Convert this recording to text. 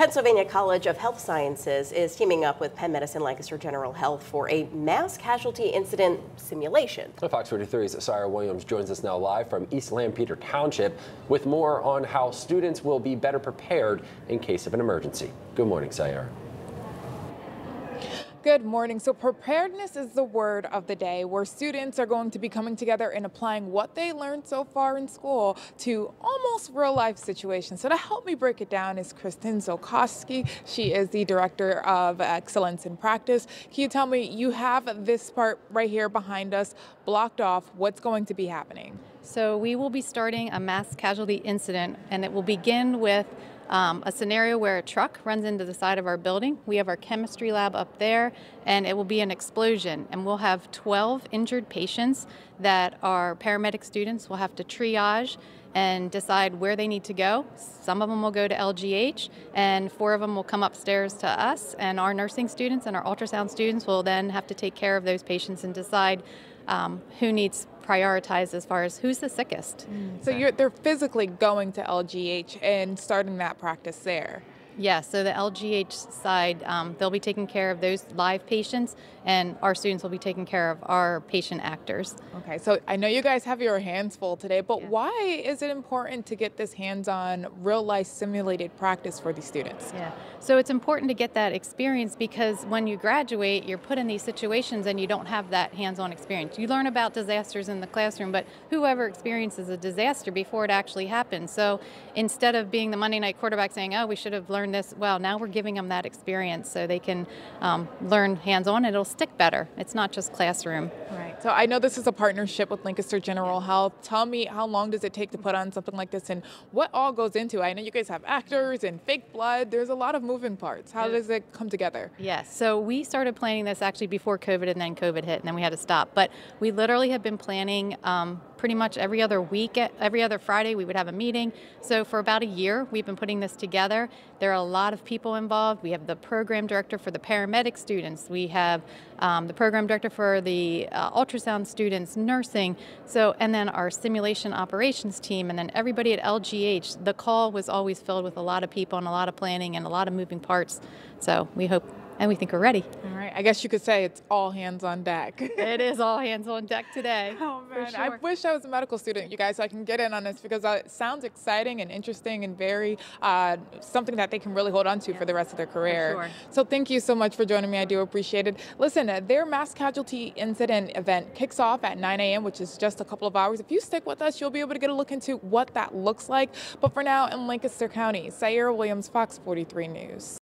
Pennsylvania College of Health Sciences is teaming up with Penn Medicine Lancaster General Health for a mass casualty incident simulation. Fox 43's Saira Williams joins us now live from East Lampeter Township with more on how students will be better prepared in case of an emergency. Good morning, Saira. Good morning. So preparedness is the word of the day, where students are going to be coming together and applying what they learned so far in school to almost real life situations. So to help me break it down is Kristen Zolkowski. She is the Director of Excellence in Practice. Can you tell me, you have this part right here behind us blocked off. What's going to be happening? So we will be starting a mass casualty incident, and it will begin with a scenario where a truck runs into the side of our building. We have our chemistry lab up there, and it will be an explosion, and we'll have 12 injured patients that our paramedic students will have to triage and decide where they need to go. Some of them will go to LGH, and 4 of them will come upstairs to us, and our nursing students and our ultrasound students will then have to take care of those patients and decide who needs prioritized as far as who's the sickest. So they're physically going to LGH and starting that practice there. Yeah, so the LGH side, they'll be taking care of those live patients, and our students will be taking care of our patient actors. Okay, so I know you guys have your hands full today, but why is it important to get this hands-on, real-life simulated practice for these students? Yeah, so it's important to get that experience, because when you graduate, you're put in these situations and you don't have that hands-on experience. You learn about disasters in the classroom, but whoever experiences a disaster before it actually happens. So instead of being the Monday night quarterback saying, oh, we should have learned this, well, now we're giving them that experience so they can learn hands-on. It'll stick better. It's not just classroom. Right. So I know this is a partnership with Lancaster General Health. Tell me, how long does it take to put on something like this, and what all goes into it? I know you guys have actors and fake blood. There's a lot of moving parts. How does it come together? Yes. So we started planning this actually before COVID, and then COVID hit, and then we had to stop. But we literally have been planning pretty much every other week, every other Friday we would have a meeting. So for about a year, we've been putting this together. There are a lot of people involved. We have the program director for the paramedic students. We have the program director for the ultrasound students, nursing. So, and then our simulation operations team, and then everybody at LGH. The call was always filled with a lot of people and a lot of planning and a lot of moving parts. So we hope and we think we're ready. All right, I guess you could say it's all hands on deck. It is all hands on deck today. Oh man, for sure. I wish I was a medical student, you guys, so I can get in on this, because it sounds exciting and interesting and very something that they can really hold on to for the rest of their career. For sure. So thank you so much for joining me, I do appreciate it. Listen, their mass casualty incident event kicks off at 9 a.m., which is just a couple of hours. If you stick with us, you'll be able to get a look into what that looks like. But for now, in Lancaster County, Saira Williams, Fox 43 News.